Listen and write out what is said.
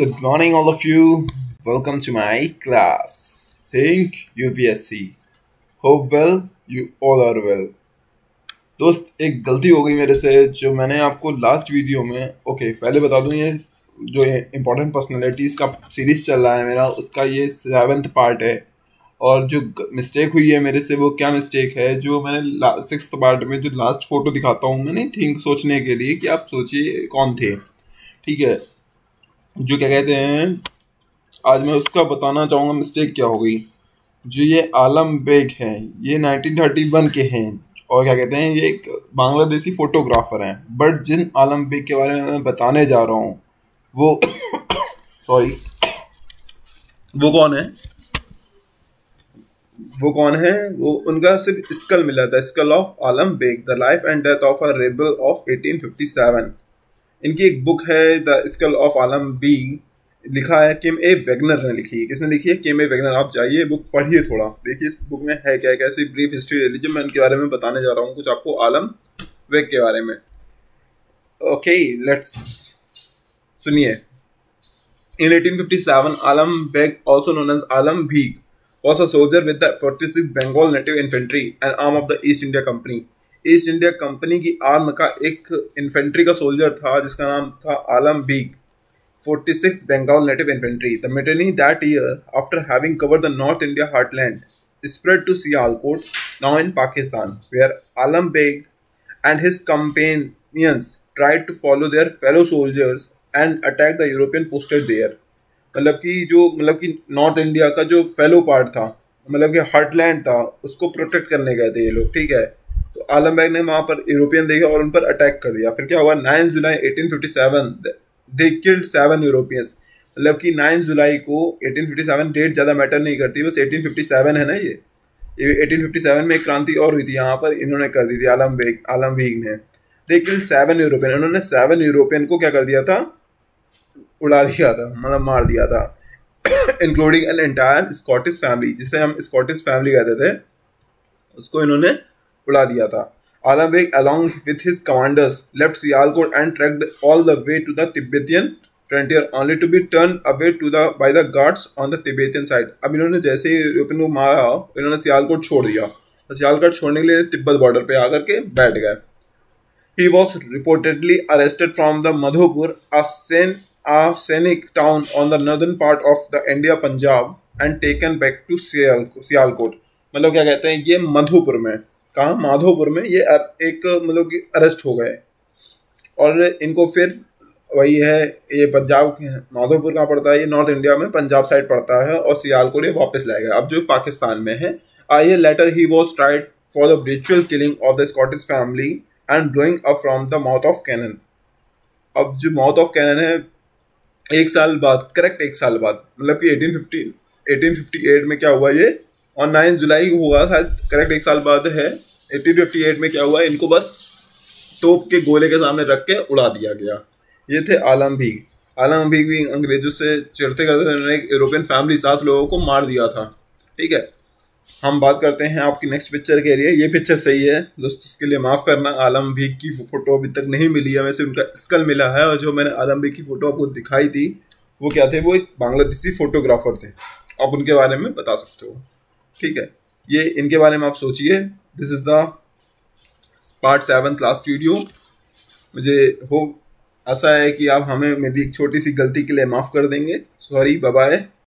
Good morning all of you. Welcome to my class. Think UPSC. Hope well, you all are well. दोस्त एक गलती हो गई मेरे से जो मैंने आपको लास्ट वीडियो में पहले बता दूं ये जो इम्पोर्टेंट पर्सनैलिटीज़ का सीरीज़ चल रहा है मेरा उसका ये 7वां पार्ट है और जो मिस्टेक हुई है मेरे से वो क्या मिस्टेक है जो मैंने 6th पार्ट में जो लास्ट फ़ोटो दिखाता हूँ मैंने थिंक सोचने के लिए कि आप सोचिए कौन थे, ठीक है, जो क्या कहते हैं आज मैं उसका बताना चाहूँगा मिस्टेक क्या हो गई। जो ये आलम बेग हैं ये 1931 के हैं और क्या कहते हैं ये एक बांग्लादेशी फ़ोटोग्राफ़र हैं, बट जिन आलम बेग के बारे में मैं बताने जा रहा हूँ वो सॉरी वो कौन है वो उनका सिर्फ स्कल मिला था, skull of Alam Beg the life and death of a rebel of 1857। इनकी एक बुक है the skull of Alam Beg, लिखा है किम ए वैगनर ने लिखी है। किसने लिखी है? Kim A Wagner. आप जाइए बुक पढ़िए, थोड़ा देखिए इस बुक में है क्या, कैसी ब्रीफ हिस्ट्री ले लीजिए। मैं इनके बारे में बताने जा रहा हूँ कुछ आपको आलम बेग के बारे में। ओके लेट्स सुनिए। In 1857 Alam Beg also known as Alam Beg was a soldier with the 46 Bengal native infantry and arm of the East India Company. East India Company की आर्म का एक इन्फेंट्री का सोल्जर था जिसका नाम था Alam Beg, 46 Bengal Native Infantry. The mutiny that year, after having covered the North India heartland, spread to Sialkot, now in Pakistan, where Alam Beg and his companions tried to follow their fellow soldiers and attack the European posted there. मतलब कि north India का जो fellow part था, मतलब कि heartland था, उसको protect करने गए थे ये लोग, ठीक है। तो आलम बेग ने वहाँ पर यूरोपियन देखे और उन पर अटैक कर दिया। फिर क्या हुआ? 9 जुलाई 1857 दे किल्ड 7 यूरोपियंस। मतलब कि 9 जुलाई को 1857 डेट ज़्यादा मैटर नहीं करती, बस 1857 है ना। ये 1857 में एक क्रांति और हुई थी, यहाँ पर इन्होंने कर दी थी आलम बेग ने। दे किल्ड 7 यूरोपियन, इन्होंने 7 यूरोपियन को क्या कर दिया था? उड़ा दिया था, मतलब मार दिया था। Including an entire Scottish family, जिसे हम स्कॉटिश फैमिली कहते थे, उसको इन्होंने उड़ा दिया था। Alam Beg along with his commanders left Sialkot and trekked all the way to the Tibetan frontier only to be turned away by the guards on the Tibetan side. अब इन्होंने जैसे ही यूरोपियन को मारा इन्होंने सियालकोट छोड़ दिया और सियालकोट छोड़ने के लिए तिब्बत बॉर्डर पे आकर के बैठ गए। He was reportedly arrested from the Madhupur, a scenic town on the northern part of the India Punjab, and taken back to Sialkot. मतलब क्या कहते हैं ये मधुपुर में, कहाँ? माधोपुर में ये एक मतलब कि अरेस्ट हो गए और इनको फिर वही है ये पंजाब, माधोपुर कहाँ पड़ता है? ये नॉर्थ इंडिया में पंजाब साइड पड़ता है और सियालकोट ये वापस लाया गया अब जो पाकिस्तान में है। आइए later he was tried for the ritual killing of the Scottish family and blowing up from the mouth of cannon. अब जो माउथ ऑफ कैनन है एक साल बाद मतलब कि 1858 में क्या हुआ? ये और 9 जुलाई हुआ था, करेक्ट एक साल बाद है। 1858 में क्या हुआ? इनको बस तोप के गोले के सामने रख के उड़ा दिया गया। ये थे आलम बेग। आलम बेग भी अंग्रेजों से चिढ़ते करते थे, उन्होंने एक यूरोपियन फैमिली 7 लोगों को मार दिया था, ठीक है। हम बात करते हैं आपकी नेक्स्ट पिक्चर के लिए। ये पिक्चर सही है दोस्तों, इसके लिए माफ़ करना। आलम बेग की फ़ोटो अभी तक नहीं मिली है, वैसे उनका स्कल मिला है। और जो मैंने आलम बेग की फ़ोटो आपको दिखाई थी वो क्या थे? वो एक बांग्लादेशी फ़ोटोग्राफ़र थे। आप उनके बारे में बता सकते हो, ठीक है। ये इनके बारे में आप सोचिए। This is the part 7 last video. मुझे होप ऐसा है कि आप हमें मेरी एक छोटी सी गलती के लिए माफ़ कर देंगे। Sorry, bye bye.